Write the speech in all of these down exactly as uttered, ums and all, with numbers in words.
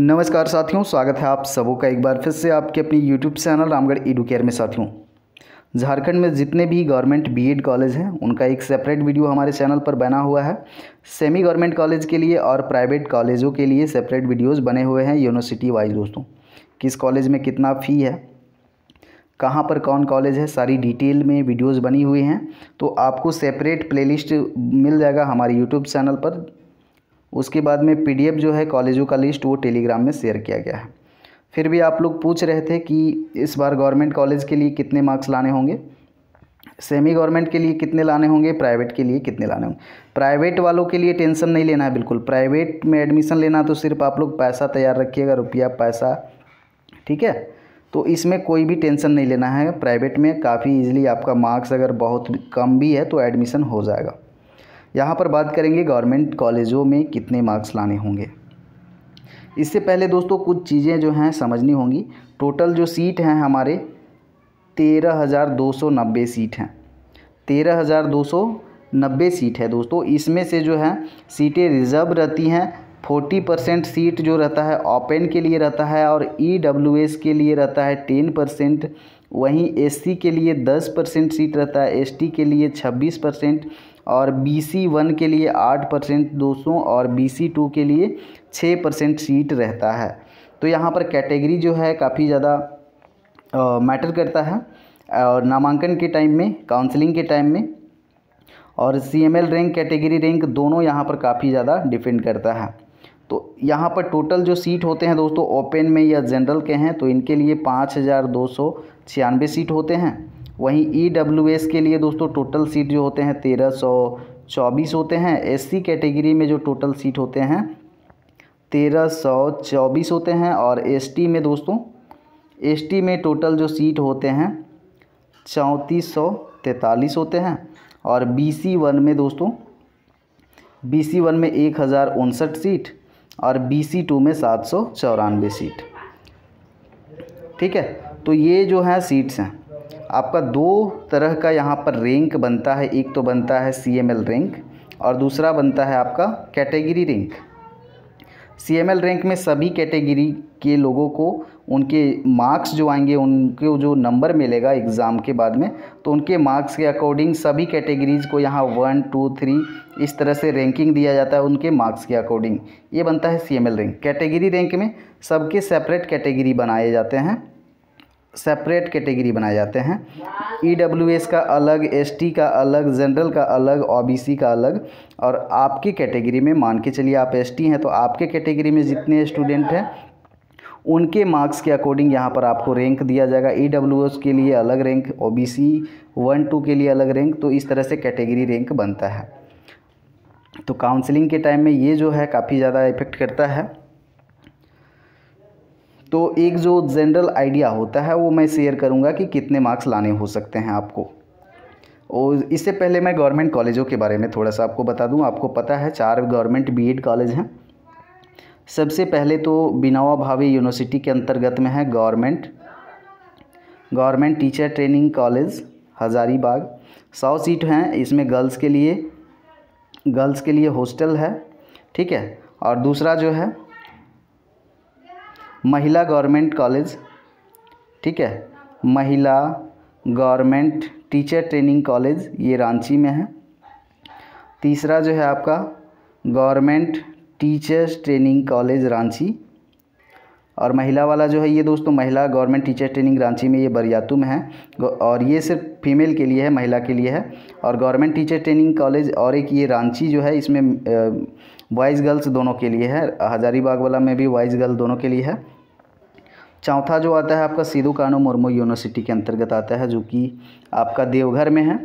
नमस्कार साथियों, स्वागत है आप सबों का एक बार फिर से आपके अपनी यूट्यूब चैनल रामगढ़ एडूकेयर में। साथियों, झारखंड में जितने भी गवर्नमेंट बीएड कॉलेज हैं उनका एक सेपरेट वीडियो हमारे चैनल पर बना हुआ है। सेमी गवर्नमेंट कॉलेज के लिए और प्राइवेट कॉलेजों के लिए सेपरेट वीडियोज़ बने हुए हैं यूनिवर्सिटी वाइज। दोस्तों, किस कॉलेज में कितना फ़ी है, कहाँ पर कौन कॉलेज है, सारी डिटेल में वीडियोज़ बनी हुई हैं, तो आपको सेपरेट प्लेलिस्ट मिल जाएगा हमारे यूट्यूब चैनल पर। उसके बाद में पीडीएफ जो है कॉलेजों का लिस्ट वो टेलीग्राम में शेयर किया गया है। फिर भी आप लोग पूछ रहे थे कि इस बार गवर्नमेंट कॉलेज के लिए कितने मार्क्स लाने होंगे, सेमी गवर्नमेंट के लिए कितने लाने होंगे, प्राइवेट के लिए कितने लाने होंगे। प्राइवेट वालों के लिए टेंशन नहीं लेना है बिल्कुल। प्राइवेट में एडमिशन लेना तो सिर्फ आप लोग पैसा तैयार रखिएगा, रुपया पैसा, ठीक है। तो इसमें कोई भी टेंशन नहीं लेना है। प्राइवेट में काफ़ी ईजिली आपका मार्क्स अगर बहुत कम भी है तो एडमिशन हो जाएगा। यहाँ पर बात करेंगे गवर्नमेंट कॉलेजों में कितने मार्क्स लाने होंगे। इससे पहले दोस्तों कुछ चीज़ें जो हैं समझनी होंगी। टोटल जो सीट हैं हमारे तेरह हज़ार दो सौ नब्बे सीट हैं, तेरह हज़ार दो सौ नब्बे सीट है दोस्तों। इसमें से जो है सीटें रिजर्व रहती हैं। फोर्टी परसेंट सीट जो रहता है ओपन के लिए रहता है और ई डब्ल्यू एस के लिए रहता है टेन परसेंट। वहीं एस सी के लिए दस परसेंट सीट रहता है, एस टी के लिए छब्बीस परसेंट और बी सी वन के लिए आठ परसेंट दोस्तों और बी सी टू के लिए छः परसेंट सीट रहता है। तो यहाँ पर कैटेगरी जो है काफ़ी ज़्यादा मैटर करता है, और नामांकन के टाइम में, काउंसलिंग के टाइम में और C M L rank, category rank, दोनों यहाँ पर काफ़ी ज़्यादा डिपेंड करता है। तो यहाँ पर टोटल जो सीट होते हैं दोस्तों ओपन में या जनरल के हैं तो इनके लिए पाँच हज़ार दो सौ छियानवे सीट होते हैं। वहीं ई डब्ल्यू एस के लिए दोस्तों टोटल सीट जो होते हैं तेरह सौ चौबीस होते हैं। एस सी कैटेगरी में जो टोटल सीट होते हैं तेरह सौ चौबीस होते हैं और एस टी में दोस्तों एस टी में टोटल जो सीट होते हैं चौंतीस सौ तैंतालीस होते हैं। और बी सी वन में दोस्तों बी सी वन में एक हज़ार उनसठ सीट और बी सी टू में सात सौ चौरानवे सीट, ठीक है। तो ये जो है सीट्स हैं आपका दो तरह का यहाँ पर रैंक बनता है। एक तो बनता है सी एम एल रैंक और दूसरा बनता है आपका category rank. C M L rank में सभी कैटेगरी के लोगों को उनके मार्क्स जो आएंगे, उनके जो नंबर मिलेगा एग्ज़ाम के बाद में, तो उनके मार्क्स के अकॉर्डिंग सभी कैटेगरीज़ को यहाँ वन टू थ्री इस तरह से रैंकिंग दिया जाता है उनके मार्क्स के अकॉर्डिंग। ये बनता है C M L rank. Category rank में सबके सेपरेट कैटेगरी बनाए जाते हैं, सेपरेट कैटेगरी बनाए जाते हैं। ई डब्ल्यू एस का अलग, एस टी का अलग, जनरल का अलग, ओ बी सी का अलग। और आपकी कैटेगरी में मान के चलिए आप एस टी हैं तो आपके कैटेगरी में जितने स्टूडेंट हैं उनके मार्क्स के अकॉर्डिंग यहाँ पर आपको रैंक दिया जाएगा। ई डब्ल्यू एस के लिए अलग rank, O B C one two के लिए अलग रैंक, तो इस तरह से कैटेगरी रैंक बनता है। तो काउंसलिंग के टाइम में ये जो है काफ़ी ज़्यादा इफेक्ट करता है। तो एक जो जनरल आइडिया होता है वो मैं शेयर करूंगा कि कितने मार्क्स लाने हो सकते हैं आपको। और इससे पहले मैं गवर्नमेंट कॉलेजों के बारे में थोड़ा सा आपको बता दूं। आपको पता है चार गवर्नमेंट बीएड कॉलेज हैं। सबसे पहले तो बिनावा भावी यूनिवर्सिटी के अंतर्गत में है government government teacher training college Hazaribagh. सौ सीट हैं इसमें। गर्ल्स के लिए गर्ल्स के लिए हॉस्टल है, ठीक है। और दूसरा जो है महिला गवर्नमेंट कॉलेज, ठीक है, महिला गवर्नमेंट टीचर ट्रेनिंग कॉलेज, ये रांची में है। तीसरा जो है आपका government teachers training college Ranchi. और महिला वाला जो है ये दोस्तों महिला गवर्नमेंट टीचर ट्रेनिंग रांची में, ये बरियातू में है और ये सिर्फ फीमेल के लिए है, महिला के लिए है। और गवर्नमेंट टीचर ट्रेनिंग कॉलेज और एक ये रांची जो है इसमें बॉयज़ गर्ल्स दोनों के लिए है। हज़ारीबाग वाला में भी बॉयज़ गर्ल्स दोनों के लिए है। चौथा जो आता है आपका सिदू कान्हू मुर्मू यूनिवर्सिटी के अंतर्गत आता है जो कि आपका देवघर में है,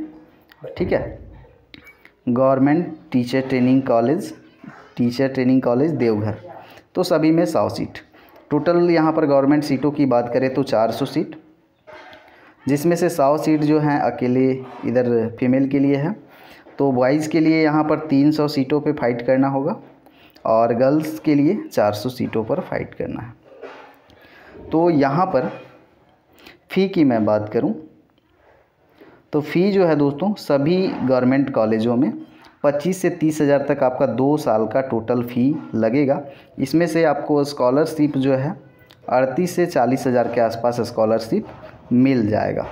ठीक है। Government teacher training college teacher training college Deoghar. तो सभी में सौ सीट टोटल। यहाँ पर गवर्नमेंट सीटों की बात करें तो चार सौ सीट, जिसमें से सौ सीट जो हैं अकेले इधर फीमेल के लिए है। तो बॉयज़ के लिए यहाँ पर तीन सौ सीटों पे फाइट करना होगा और गर्ल्स के लिए चार सौ सीटों पर फाइट करना है। तो यहाँ पर फ़ी की मैं बात करूँ तो फ़ी जो है दोस्तों सभी गवर्नमेंट कॉलेजों में पच्चीस से तीस हज़ार तक आपका दो साल का टोटल फ़ी लगेगा। इसमें से आपको स्कॉलरशिप जो है अड़तीस से चालीस हज़ार के आसपास स्कॉलरशिप मिल जाएगा।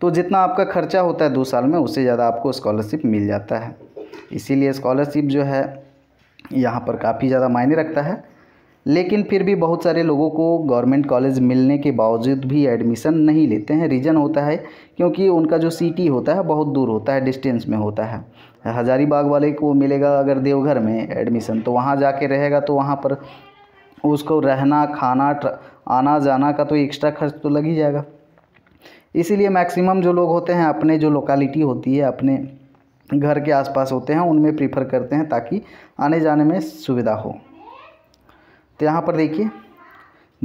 तो जितना आपका खर्चा होता है दो साल में, उससे ज़्यादा आपको स्कॉलरशिप मिल जाता है। इसीलिए स्कॉलरशिप जो है यहाँ पर काफ़ी ज़्यादा मायने रखता है। लेकिन फिर भी बहुत सारे लोगों को गवर्नमेंट कॉलेज मिलने के बावजूद भी एडमिशन नहीं लेते हैं। रीज़न होता है क्योंकि उनका जो सिटी होता है बहुत दूर होता है, डिस्टेंस में होता है। हज़ारीबाग वाले को मिलेगा अगर देवघर में एडमिशन, तो वहाँ जाके रहेगा, तो वहाँ पर उसको रहना खाना आना जाना का तो एक्स्ट्रा खर्च तो लग ही जाएगा। इसीलिए मैक्सिमम जो लोग होते हैं अपने जो लोकेलिटी होती है, अपने घर के आसपास होते हैं, उनमें प्रीफर करते हैं ताकि आने जाने में सुविधा हो। तो यहाँ पर देखिए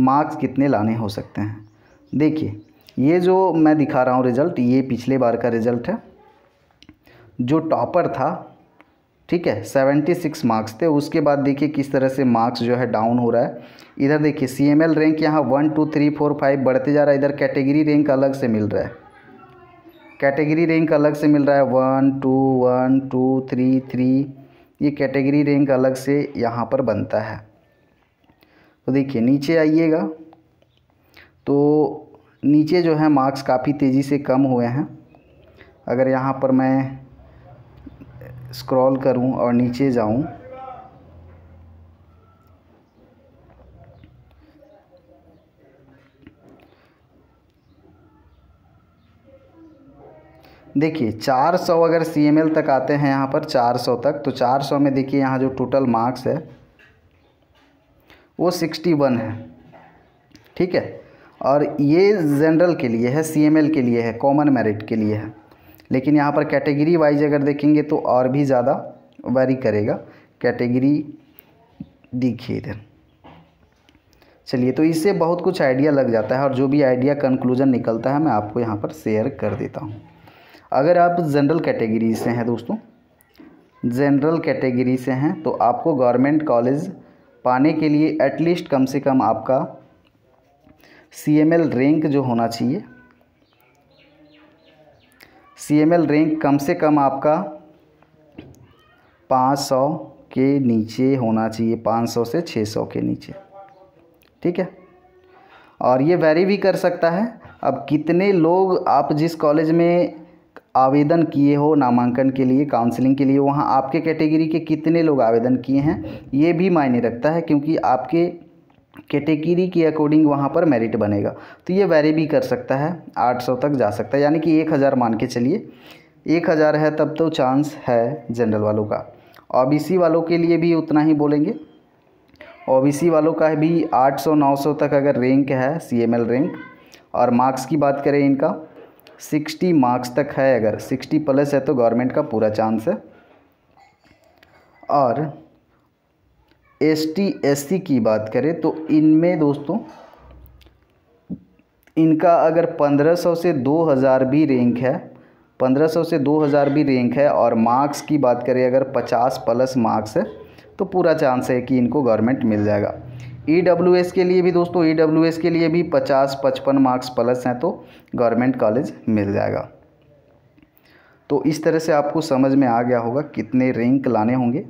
मार्क्स कितने लाने हो सकते हैं। देखिए ये जो मैं दिखा रहा हूँ रिज़ल्ट, ये पिछले बार का रिज़ल्ट है। जो टॉपर था, ठीक है, छिहत्तर मार्क्स थे। उसके बाद देखिए किस तरह से मार्क्स जो है डाउन हो रहा है। इधर देखिए सी एम एल रैंक यहाँ one two three four five बढ़ते जा रहा है। इधर कैटेगरी रैंक अलग से मिल रहा है, कैटेगरी रैंक अलग से मिल रहा है one two one two three three ये कैटेगरी रैंक अलग से यहाँ पर बनता है। तो देखिए नीचे आइएगा तो नीचे जो है मार्क्स काफ़ी तेज़ी से कम हुए हैं। अगर यहाँ पर मैं स्क्रॉल करूं और नीचे जाऊं देखिए चार सौ अगर सी एम एल तक आते हैं यहाँ पर चार सौ तक, तो चार सौ में देखिए यहाँ जो टोटल मार्क्स है वो इकसठ है, ठीक है। और ये जनरल के लिए है, सी एम एल के लिए है, कॉमन मेरिट के लिए है। लेकिन यहाँ पर कैटेगरी वाइज अगर देखेंगे तो और भी ज़्यादा वैरी करेगा कैटेगरी। देखिए इधर, चलिए तो इससे बहुत कुछ आइडिया लग जाता है और जो भी आइडिया कंक्लूजन निकलता है मैं आपको यहाँ पर शेयर कर देता हूँ। अगर आप जनरल कैटेगरी से हैं दोस्तों, जनरल कैटेगरी से हैं, तो आपको गवर्नमेंट कॉलेज पाने के लिए एटलीस्ट कम से कम आपका सी एम एल रैंक जो होना चाहिए, सी एम एल रैंक कम से कम आपका पाँच सौ के नीचे होना चाहिए, पाँच सौ से छह सौ के नीचे, ठीक है। और ये वेरी भी कर सकता है। अब कितने लोग आप जिस कॉलेज में आवेदन किए हो नामांकन के लिए, काउंसलिंग के लिए, वहाँ आपके कैटेगरी के कितने लोग आवेदन किए हैं ये भी मायने रखता है, क्योंकि आपके कैटेगरी के अकॉर्डिंग वहाँ पर मेरिट बनेगा। तो ये वेरी भी कर सकता है, आठ सौ तक जा सकता है, यानी कि एक हज़ार मान के चलिए, एक हज़ार है तब तो चांस है जनरल वालों का। ओबीसी वालों के लिए भी उतना ही बोलेंगे, ओबीसी वालों का भी आठ सौ नौ सौ तक अगर रैंक है सीएमएल रैंक, और मार्क्स की बात करें इनका साठ मार्क्स तक है, अगर साठ प्लस है तो गवर्नमेंट का पूरा चांस है। और एसटी एससी की बात करें तो इनमें दोस्तों इनका अगर पंद्रह सौ से दो हज़ार भी रैंक है, पंद्रह सौ से दो हज़ार भी रैंक है, और मार्क्स की बात करें अगर पचास प्लस मार्क्स है, तो पूरा चांस है कि इनको गवर्नमेंट मिल जाएगा। ईडब्ल्यूएस के लिए भी दोस्तों, ईडब्ल्यूएस के लिए भी पचास पचपन मार्क्स प्लस हैं तो गवर्नमेंट कॉलेज मिल जाएगा। तो इस तरह से आपको समझ में आ गया होगा कितने रैंक लाने होंगे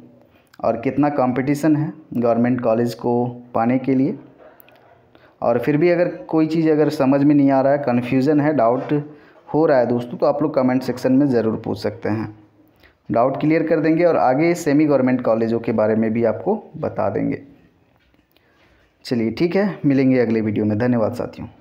और कितना कंपटीशन है गवर्नमेंट कॉलेज को पाने के लिए। और फिर भी अगर कोई चीज़ अगर समझ में नहीं आ रहा है, कन्फ्यूज़न है, डाउट हो रहा है दोस्तों, तो आप लोग कमेंट सेक्शन में ज़रूर पूछ सकते हैं, डाउट क्लियर कर देंगे और आगे सेमी गवर्नमेंट कॉलेजों के बारे में भी आपको बता देंगे। चलिए ठीक है, मिलेंगे अगले वीडियो में। धन्यवाद साथियों।